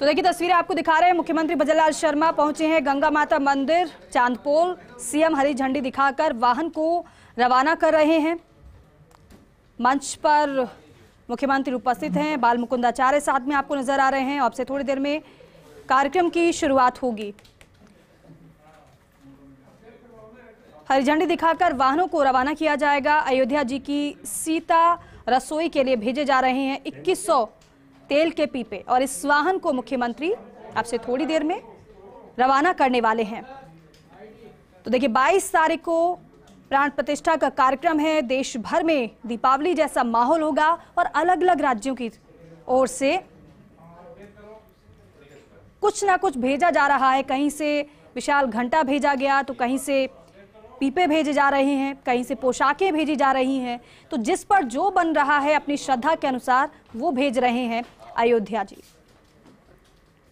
तो देखिए तस्वीरें आपको दिखा रहे हैं, मुख्यमंत्री भजनलाल शर्मा पहुंचे हैं गंगा माता मंदिर चांदपोल। सीएम हरी झंडी दिखाकर वाहन को रवाना कर रहे हैं। मंच पर मुख्यमंत्री उपस्थित हैं, बाल मुकुंदाचार्य साथ में आपको नजर आ रहे हैं। अब से थोड़ी देर में कार्यक्रम की शुरुआत होगी। हरी झंडी दिखाकर वाहनों को रवाना किया जाएगा। अयोध्या जी की सीता रसोई के लिए भेजे जा रहे हैं 2100 तेल के पीपे और इस वाहन को मुख्यमंत्री अब से थोड़ी देर में रवाना करने वाले हैं। तो देखिए 22 तारीख को प्राण प्रतिष्ठा का कार्यक्रम है। देश भर में दीपावली जैसा माहौल होगा और अलग अलग राज्यों की ओर से कुछ ना कुछ भेजा जा रहा है। कहीं से विशाल घंटा भेजा गया तो कहीं से पीपे भेजे जा रहे हैं, कहीं से पोशाकें भेजी जा रही हैं। तो जिस पर जो बन रहा है अपनी श्रद्धा के अनुसार वो भेज रहे हैं अयोध्या जी।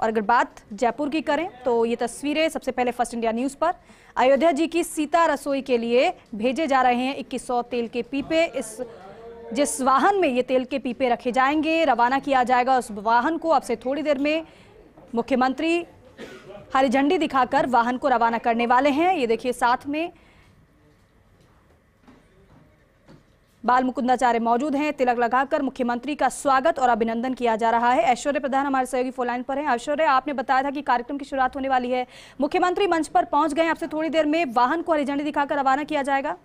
और अगर बात जयपुर की करें तो ये तस्वीरें सबसे पहले फर्स्ट इंडिया न्यूज़ पर। अयोध्या जी की सीता रसोई के लिए भेजे जा रहे हैं 2100 तेल के पीपे। इस जिस वाहन में ये तेल के पीपे रखे जाएंगे, रवाना किया जाएगा, उस वाहन को अब से थोड़ी देर में मुख्यमंत्री हरी झंडी दिखाकर वाहन को रवाना करने वाले हैं। ये देखिए साथ में बाल मुकुंदाचार्य मौजूद हैं। तिलक लगाकर मुख्यमंत्री का स्वागत और अभिनंदन किया जा रहा है। ऐश्वर्य प्रधान हमारे सहयोगी फोनलाइन पर हैं। ऐश्वर्य, आपने बताया था कि कार्यक्रम की शुरुआत होने वाली है, मुख्यमंत्री मंच पर पहुंच गए, आपसे थोड़ी देर में वाहन को हरी झंडी दिखाकर रवाना किया जाएगा।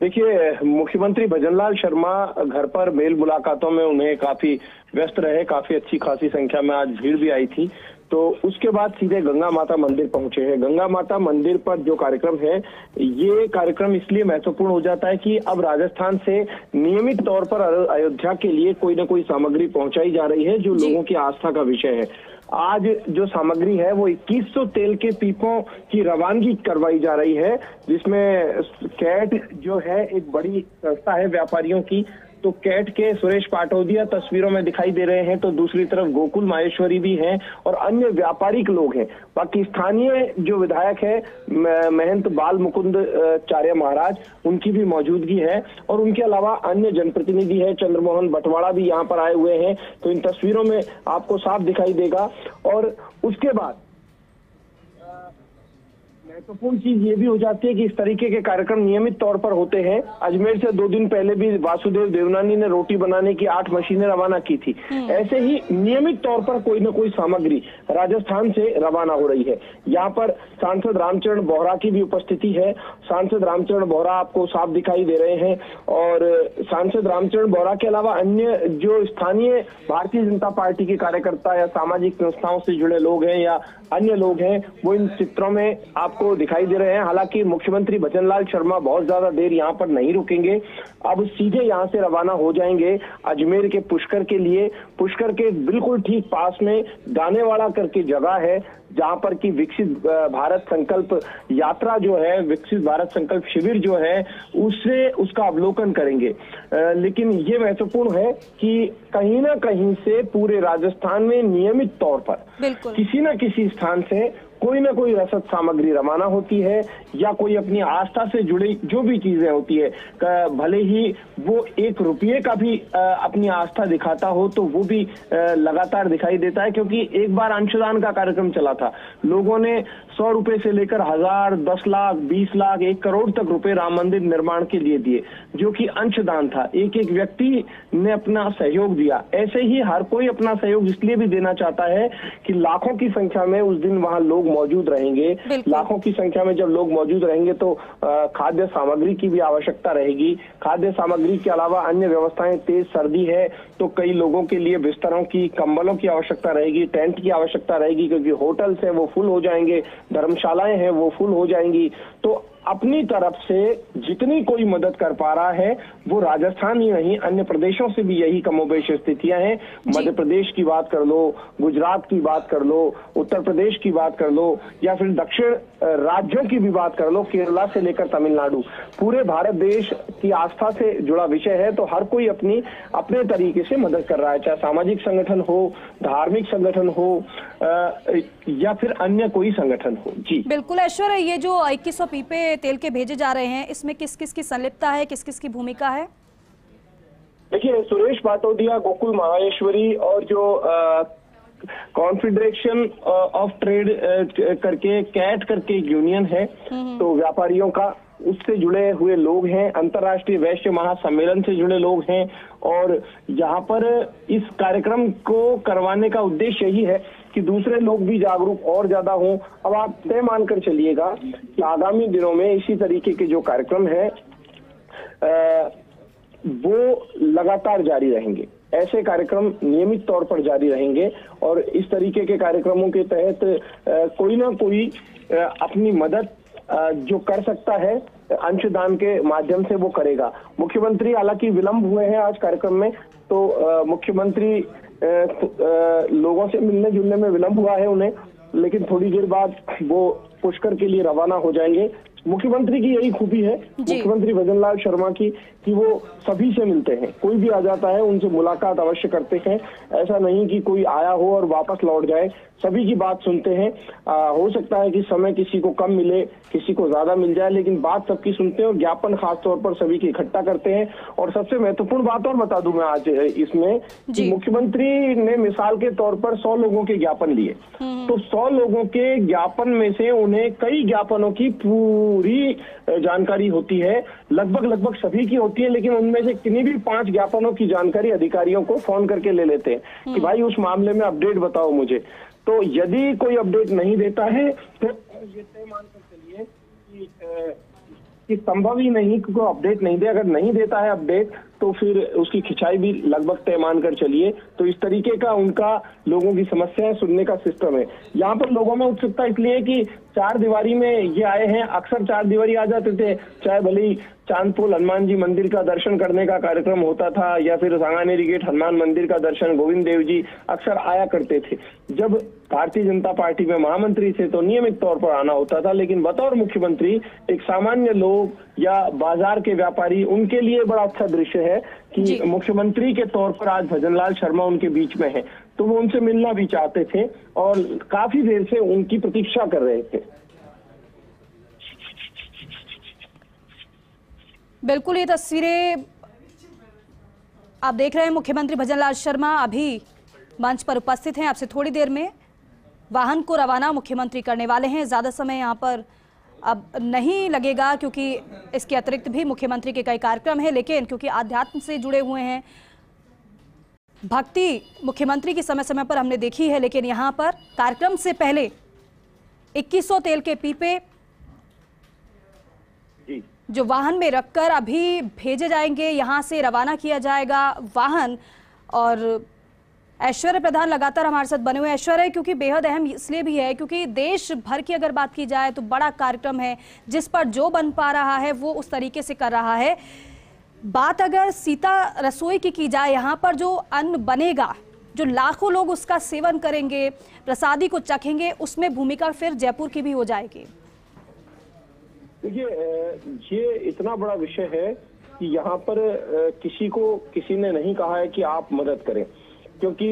देखिए मुख्यमंत्री भजनलाल शर्मा घर पर मेल मुलाकातों में उन्हें काफी व्यस्त रहे, काफी अच्छी खासी संख्या में आज भीड़ भी आई थी। तो उसके बाद सीधे गंगा माता मंदिर पहुंचे हैं। गंगा माता मंदिर पर जो कार्यक्रम है, ये कार्यक्रम इसलिए महत्वपूर्ण हो जाता है कि अब राजस्थान से नियमित तौर पर अयोध्या के लिए कोई ना कोई सामग्री पहुंचाई जा रही है जो लोगों की आस्था का विषय है। आज जो सामग्री है वो 2100 तेल के पीपों की रवानगी करवाई जा रही है, जिसमें कैट जो है एक बड़ी संस्था है व्यापारियों की। तो कैट के सुरेश पाटोदिया तस्वीरों में दिखाई दे रहे हैं, तो दूसरी तरफ गोकुल माहेश्वरी भी हैं और अन्य व्यापारिक लोग हैं। बाकी स्थानीय जो विधायक है महंत बाल मुकुंदाचार्य महाराज, उनकी भी मौजूदगी है और उनके अलावा अन्य जनप्रतिनिधि है। चंद्रमोहन बटवाड़ा भी यहाँ पर आए हुए हैं, तो इन तस्वीरों में आपको साफ दिखाई देगा। और उसके बाद महत्वपूर्ण चीज ये भी हो जाती है कि इस तरीके के कार्यक्रम नियमित तौर पर होते हैं। अजमेर से 2 दिन पहले भी वासुदेव देवनानी ने रोटी बनाने की 8 मशीनें रवाना की थी। ऐसे ही नियमित तौर पर कोई न कोई सामग्री राजस्थान से रवाना हो रही है। यहाँ पर सांसद रामचरण बोहरा की भी उपस्थिति है। सांसद रामचरण बोहरा आपको साफ दिखाई दे रहे हैं और सांसद रामचरण बोहरा के अलावा अन्य जो स्थानीय भारतीय जनता पार्टी के कार्यकर्ता या सामाजिक संस्थाओं से जुड़े लोग हैं या अन्य लोग हैं वो इन चित्रों में आपको दिखाई दे रहे हैं। हालांकि मुख्यमंत्री भजनलाल शर्मा बहुत ज्यादा देर यहाँ पर नहीं रुकेंगे, अब सीधे यहाँ से रवाना हो जाएंगे अजमेर के पुष्कर के लिए। पुष्कर के बिल्कुल ठीक पास में दानेवाड़ा करके जगह है जहाँ पर कि विकसित भारत संकल्प यात्रा जो है, विकसित भारत संकल्प शिविर जो है, उससे उसका अवलोकन करेंगे। लेकिन ये महत्वपूर्ण है कि कहीं ना कहीं से पूरे राजस्थान में नियमित तौर पर किसी ना किसी स्थान से कोई ना कोई रसद सामग्री रवाना होती है या कोई अपनी आस्था से जुड़ी जो भी चीजें होती है, भले ही वो 1 रुपये का भी अपनी आस्था दिखाता हो तो वो भी लगातार दिखाई देता है। क्योंकि एक बार अंशदान का कार्यक्रम चला था, लोगों ने 100 रुपए से लेकर 1000, 10 लाख, 20 लाख, 1 करोड़ तक रुपए राम मंदिर निर्माण के लिए दिए, जो कि अंशदान था। एक एक व्यक्ति ने अपना सहयोग दिया। ऐसे ही हर कोई अपना सहयोग इसलिए भी देना चाहता है कि लाखों की संख्या में उस दिन वहां लोग मौजूद रहेंगे। लाखों की संख्या में जब लोग मौजूद रहेंगे तो खाद्य सामग्री की भी आवश्यकता रहेगी। खाद्य सामग्री के अलावा अन्य व्यवस्थाएं, तेज सर्दी है तो कई लोगों के लिए बिस्तरों की, कंबलों की आवश्यकता रहेगी, टेंट की आवश्यकता रहेगी, क्योंकि होटल्स हैं वो फुल हो जाएंगे, धर्मशालाएं हैं वो फुल हो जाएंगी। तो अपनी तरफ से जितनी कोई मदद कर पा रहा है वो राजस्थान ही नहीं, अन्य प्रदेशों से भी यही कमोबेश स्थितियां हैं। मध्य प्रदेश की बात कर लो, गुजरात की बात कर लो, उत्तर प्रदेश की बात कर लो या फिर दक्षिण राज्यों की भी बात कर लो, केरला से लेकर तमिलनाडु, पूरे भारत देश की आस्था से जुड़ा विषय है। तो हर कोई अपनी अपने तरीके से मदद कर रहा है, चाहे सामाजिक संगठन हो, धार्मिक संगठन हो या फिर अन्य कोई संगठन हो। जी बिल्कुल ऐश्वर्या, ये जो 2100 पीपे तेल के भेजे जा रहे हैं इसमें किस किस की संलिप्तता है, किस किस की भूमिका है? देखिए सुरेश पाटोदिया, गोकुल माहेश्वरी और जो कॉन्फेडरेशन ऑफ ट्रेड करके कैट करके यूनियन है तो व्यापारियों का, उससे जुड़े हुए लोग हैं, अंतर्राष्ट्रीय वैश्य महासम्मेलन से जुड़े लोग हैं। और यहाँ पर इस कार्यक्रम को करवाने का उद्देश्य यही है कि दूसरे लोग भी जागरूक और ज्यादा हों। अब आप तय मानकर चलिएगा कि आगामी दिनों में इसी तरीके के जो कार्यक्रम है वो लगातार जारी रहेंगे, ऐसे कार्यक्रम नियमित तौर पर जारी रहेंगे। और इस तरीके के कार्यक्रमों के तहत कोई ना कोई अपनी मदद जो कर सकता है अंशदान के माध्यम से वो करेगा। मुख्यमंत्री हालांकि विलंब हुए हैं आज कार्यक्रम में, तो मुख्यमंत्री लोगों से मिलने जुलने में विलंब हुआ है उन्हें, लेकिन थोड़ी देर बाद वो पुष्कर के लिए रवाना हो जाएंगे। मुख्यमंत्री की यही खूबी है, मुख्यमंत्री भजनलाल शर्मा की, कि वो सभी से मिलते हैं, कोई भी आ जाता है उनसे मुलाकात अवश्य करते हैं। ऐसा नहीं कि कोई आया हो और वापस लौट जाए, सभी की बात सुनते हैं। हो सकता है कि समय किसी को कम मिले, किसी को ज्यादा मिल जाए, लेकिन बात सबकी सुनते हैं और ज्ञापन खासतौर पर सभी की इकट्ठा करते हैं। और सबसे महत्वपूर्ण बात और बता दूं मैं आज इसमें, कि मुख्यमंत्री ने मिसाल के तौर पर 100 लोगों के ज्ञापन लिए, तो 100 लोगों के ज्ञापन में से उन्हें कई ज्ञापनों की पूरी जानकारी होती है, लगभग सभी की होती है, लेकिन उनमें से किन्हीं भी 5 ज्ञापनों की जानकारी अधिकारियों को फोन करके ले लेते हैं कि भाई उस मामले में अपडेट बताओ मुझे। तो यदि कोई अपडेट नहीं देता है तो ये तय मानकर चलिए कि संभव ही नहीं कि कोई अपडेट नहीं दे। अगर नहीं देता है अपडेट तो फिर उसकी खिंचाई भी लगभग तय मानकर चलिए। तो इस तरीके का उनका लोगों की समस्याएं सुनने का सिस्टम है। यहाँ पर लोगों में उत्सुकता इसलिए कि चार दीवारी में ये आए हैं, अक्सर चार दीवारी आ जाते थे, चाहे भले ही चांदपोल हनुमान जी मंदिर का दर्शन करने का कार्यक्रम होता था या फिर सांगानेरी गेट हनुमान मंदिर का दर्शन, गोविंद देव जी अक्सर आया करते थे। जब भारतीय जनता पार्टी में महामंत्री थे तो नियमित तौर पर आना होता था, लेकिन बतौर मुख्यमंत्री एक सामान्य लोग या बाजार के व्यापारी, उनके लिए बड़ा अच्छा दृश्य है कि मुख्यमंत्री के तौर पर आज भजनलाल शर्मा उनके बीच में हैं। तो वो उनसे मिलना भी चाहते थे और काफी देर से उनकी प्रतीक्षा कर रहे थे। बिल्कुल, ये तस्वीरें आप देख रहे हैं। मुख्यमंत्री भजनलाल शर्मा अभी मंच पर उपस्थित हैं, आपसे थोड़ी देर में वाहन को रवाना मुख्यमंत्री करने वाले हैं। ज्यादा समय यहाँ पर अब नहीं लगेगा क्योंकि इसके अतिरिक्त भी मुख्यमंत्री के कई कार्यक्रम हैं, लेकिन क्योंकि आध्यात्म से जुड़े हुए हैं, भक्ति मुख्यमंत्री की समय समय पर हमने देखी है, लेकिन यहाँ पर कार्यक्रम से पहले 2100 तेल के पीपे जो वाहन में रखकर अभी भेजे जाएंगे, यहाँ से रवाना किया जाएगा वाहन। और ऐश्वर्य प्रधान लगातार हमारे साथ बने हुए। ऐश्वर्य, क्योंकि बेहद अहम इसलिए भी है क्योंकि देश भर की अगर बात की जाए तो बड़ा कार्यक्रम है, जिस पर जो बन पा रहा है वो उस तरीके से कर रहा है। बात अगर सीता रसोई की जाए, यहाँ पर जो अन्न बनेगा, जो लाखों लोग उसका सेवन करेंगे, प्रसादी को चखेंगे, उसमें भूमिका फिर जयपुर की भी हो जाएगी। देखिए ये इतना बड़ा विषय है कि यहाँ पर किसी को किसी ने नहीं कहा है कि आप मदद करें, क्योंकि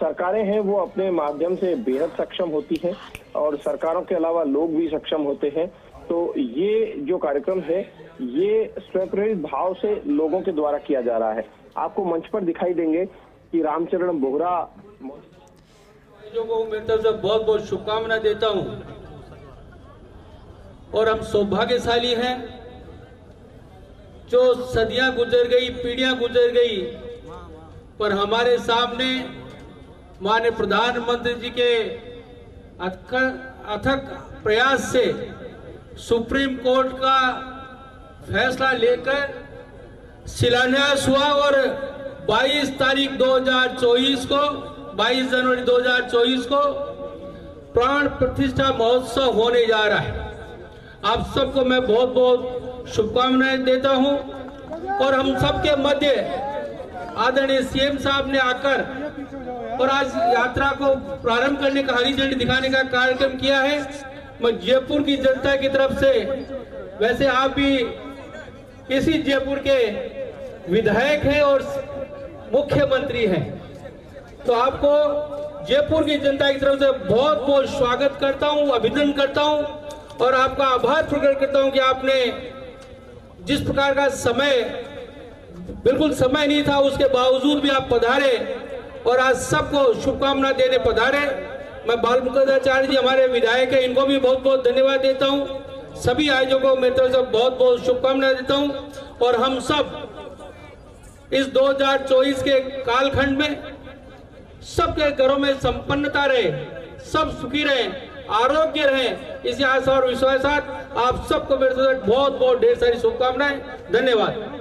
सरकारें हैं वो अपने माध्यम से बेहद सक्षम होती हैं और सरकारों के अलावा लोग भी सक्षम होते हैं। तो ये जो कार्यक्रम है ये स्वप्रेरित भाव से लोगों के द्वारा किया जा रहा है। आपको मंच पर दिखाई देंगे कि रामचरण बोहरा। को मैं तरफ से बहुत बहुत शुभकामनाएं देता हूँ और हम सौभाग्यशाली हैं जो सदियां गुजर गई, पीढ़ियां गुजर गई, पर हमारे सामने माननीय प्रधानमंत्री जी के अथक प्रयास से सुप्रीम कोर्ट का फैसला लेकर शिलान्यास हुआ और 22 जनवरी 2024 को प्राण प्रतिष्ठा महोत्सव होने जा रहा है। आप सबको मैं बहुत बहुत शुभकामनाएं देता हूं और हम सबके मध्य आदरणीय सीएम साहब ने आकर और आज यात्रा को प्रारंभ करने का, हरी झंडी दिखाने का कार्यक्रम किया है। मैं जयपुर की जनता की तरफ से, वैसे आप भी इसी जयपुर के विधायक हैं और मुख्यमंत्री हैं, तो आपको जयपुर की जनता की तरफ से बहुत बहुत स्वागत करता हूं, अभिनंदन करता हूं और आपका आभार प्रकट करता हूं कि आपने जिस प्रकार का समय बिल्कुल समय नहीं था, उसके बावजूद भी आप पधारे और आज सबको शुभकामना देने पधारे। मैं बाल मुकुंदाचार्य जी हमारे विधायक है, इनको भी बहुत बहुत धन्यवाद देता हूँ। सभी आयोजकों में तो सब बहुत बहुत शुभकामना देता हूँ और हम सब इस 2024 के कालखंड में सबके घरों में संपन्नता रहे, सब सुखी रहे, आरोग्य रहे, इसी आशा और विश्वास साथ आप सबको मेरे बहुत बहुत ढेर सारी शुभकामनाएं। धन्यवाद।